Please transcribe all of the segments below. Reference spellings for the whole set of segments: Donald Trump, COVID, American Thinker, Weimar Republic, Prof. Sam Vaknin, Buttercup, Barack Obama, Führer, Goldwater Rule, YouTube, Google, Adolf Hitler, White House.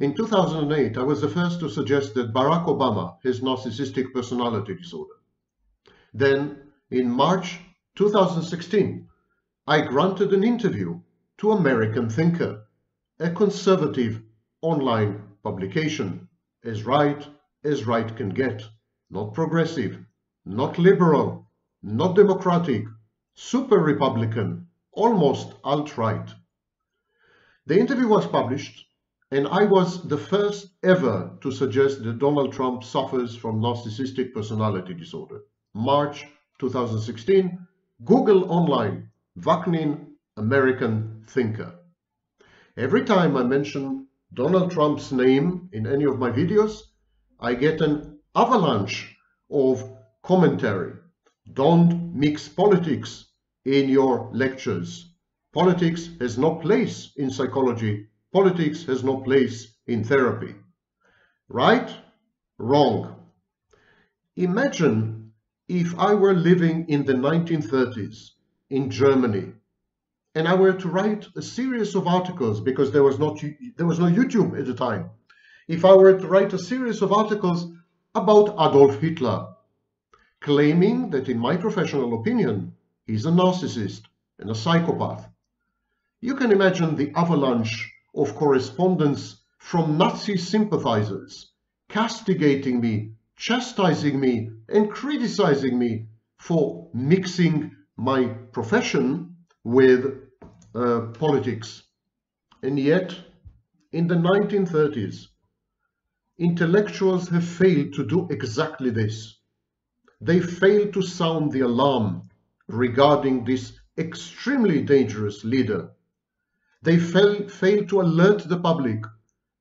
In 2008, I was the first to suggest that Barack Obama has narcissistic personality disorder. Then, in March 2016, I granted an interview to American Thinker, a conservative online publication, as right can get, not progressive, not liberal, not democratic, super Republican, almost alt-right. The interview was published, and I was the first ever to suggest that Donald Trump suffers from narcissistic personality disorder. March 2016, Google online, Vaknin, American Thinker. Every time I mention Donald Trump's name in any of my videos, I get an avalanche of commentary. Don't mix politics in your lectures. Politics has no place in psychology. Politics has no place in therapy. Right? Wrong. Imagine if I were living in the 1930s in Germany and I were to write a series of articles, because there was no YouTube at the time. If I were to write a series of articles about Adolf Hitler, claiming that, in my professional opinion, he's a narcissist and a psychopath, you can imagine the avalanche of correspondence from Nazi sympathizers castigating me, chastising me, and criticizing me for mixing my profession with politics. And yet, in the 1930s, intellectuals have failed to do exactly this. They failed to sound the alarm regarding this extremely dangerous leader. They failed to alert the public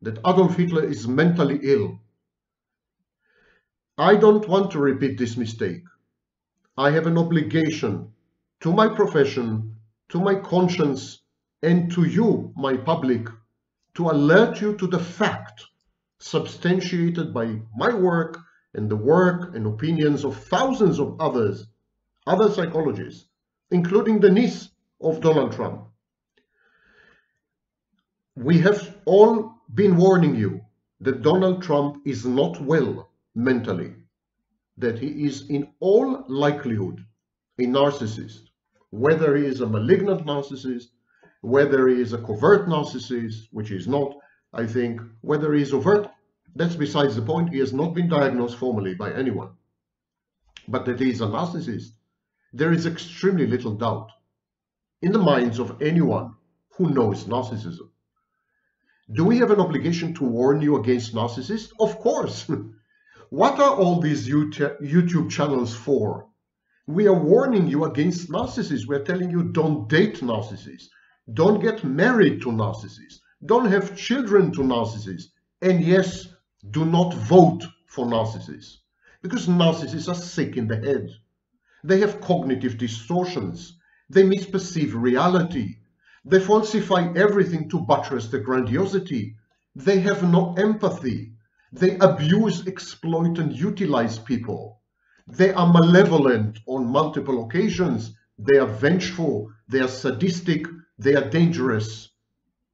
that Adolf Hitler is mentally ill. I don't want to repeat this mistake. I have an obligation to my profession, to my conscience, and to you, my public, to alert you to the fact, substantiated by my work and the work and opinions of thousands of other psychologists, including the niece of Donald Trump. We have all been warning you that Donald Trump is not well mentally, that he is in all likelihood a narcissist, whether he is a malignant narcissist, whether he is a covert narcissist, which he is not, I think, whether he is overt, that's besides the point. He has not been diagnosed formally by anyone. But that he is a narcissist, there is extremely little doubt in the minds of anyone who knows narcissism. Do we have an obligation to warn you against narcissists? Of course. What are all these YouTube channels for? We are warning you against narcissists. We are telling you, don't date narcissists. Don't get married to narcissists. Don't have children to narcissists. And yes, do not vote for narcissists. Because narcissists are sick in the head. They have cognitive distortions. They misperceive reality. They falsify everything to buttress the grandiosity. They have no empathy. They abuse, exploit, and utilize people. They are malevolent on multiple occasions. They are vengeful. They are sadistic. They are dangerous.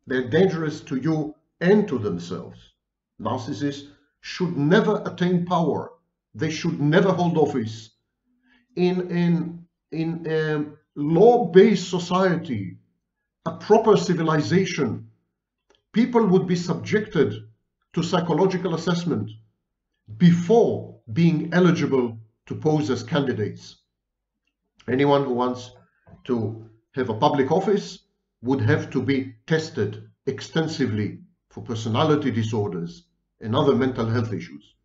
They are dangerous to you and to themselves. Narcissists should never attain power. They should never hold office. In a law-based society, a proper civilization, people would be subjected to psychological assessment before being eligible to pose as candidates. Anyone who wants to have a public office would have to be tested extensively for personality disorders and other mental health issues.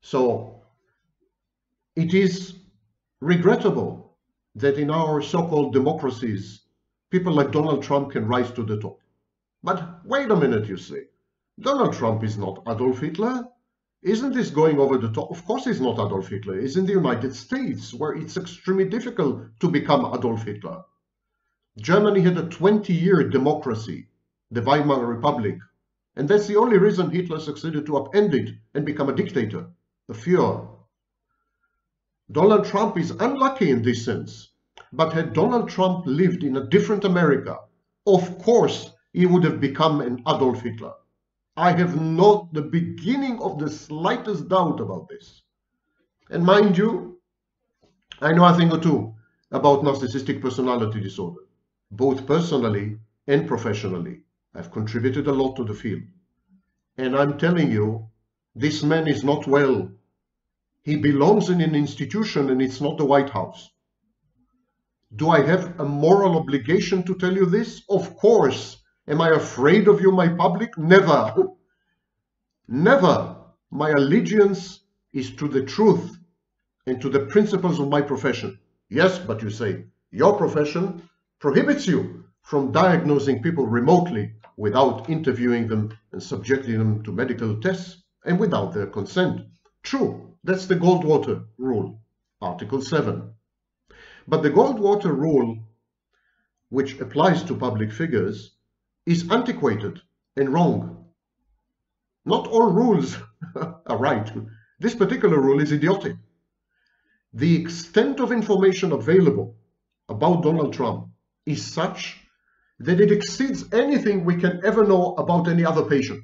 So it is regrettable that in our so-called democracies, people like Donald Trump can rise to the top. But wait a minute, you say. Donald Trump is not Adolf Hitler. Isn't this going over the top? Of course he's not Adolf Hitler. He's in the United States, where it's extremely difficult to become Adolf Hitler. Germany had a 20-year democracy, the Weimar Republic. And that's the only reason Hitler succeeded to upend it and become a dictator, the Führer. Donald Trump is unlucky in this sense. But had Donald Trump lived in a different America, of course he would have become an Adolf Hitler. I have not the beginning of the slightest doubt about this. And mind you, I know a thing or two about narcissistic personality disorder, both personally and professionally. I've contributed a lot to the field. And I'm telling you, this man is not well. He belongs in an institution, and it's not the White House. Do I have a moral obligation to tell you this? Of course. Am I afraid of you, my public? Never. Never. My allegiance is to the truth and to the principles of my profession. Yes, but you say, your profession prohibits you from diagnosing people remotely without interviewing them and subjecting them to medical tests and without their consent. True, that's the Goldwater Rule, Article 7. But the Goldwater Rule, which applies to public figures, is antiquated and wrong. Not all rules are right. This particular rule is idiotic. The extent of information available about Donald Trump is such that it exceeds anything we can ever know about any other patient.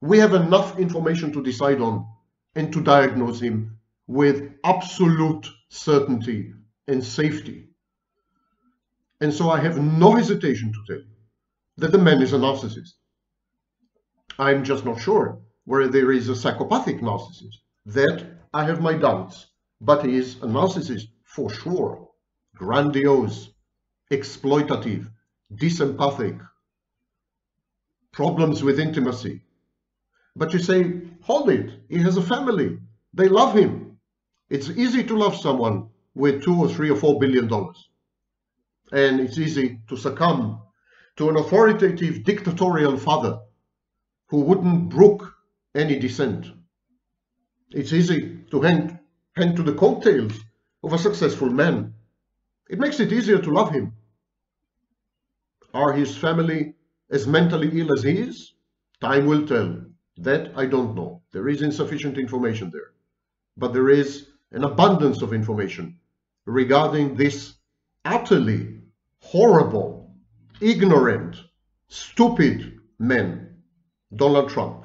We have enough information to decide on and to diagnose him with absolute certainty and safety. And so I have no hesitation to tell you that the man is a narcissist. I'm just not sure whether there is a psychopathic narcissist. That I have my doubts, but he is a narcissist for sure. Grandiose, exploitative, disempathic, problems with intimacy. But you say, hold it, he has a family, they love him. It's easy to love someone with $2 or $3 or $4 billion. And it's easy to succumb to an authoritative dictatorial father who wouldn't brook any dissent. It's easy to hang to the coattails of a successful man. It makes it easier to love him. Are his family as mentally ill as he is? Time will tell. That I don't know. There is insufficient information there. But there is an abundance of information regarding this utterly horrible, ignorant, stupid men, Donald Trump.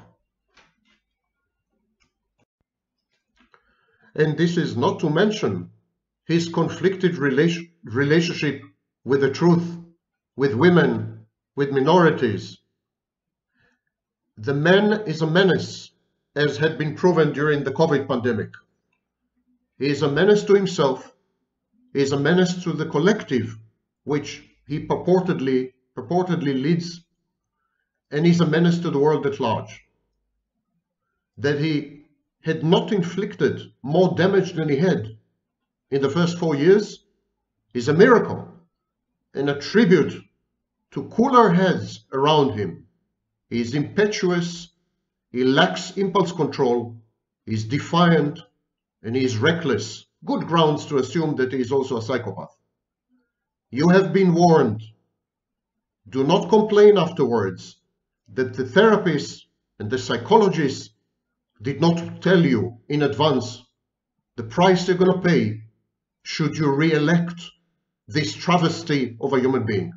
And this is not to mention his conflicted relationship with the truth, with women, with minorities. The man is a menace, as had been proven during the COVID pandemic. He is a menace to himself. He is a menace to the collective, which he purportedly leads, and is a menace to the world at large. That he had not inflicted more damage than he had in the first 4 years is a miracle and a tribute to cooler heads around him. He is impetuous, he lacks impulse control, he is defiant, and he is reckless. Good grounds to assume that he is also a psychopath. You have been warned. Do not complain afterwards that the therapists and the psychologists did not tell you in advance the price you're going to pay should you re-elect this travesty of a human being.